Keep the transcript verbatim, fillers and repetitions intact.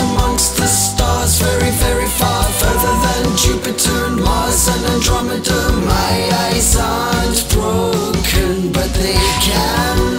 Amongst the stars, very, very far, further than Jupiter and Mars and Andromeda. My eyes aren't broken, but they can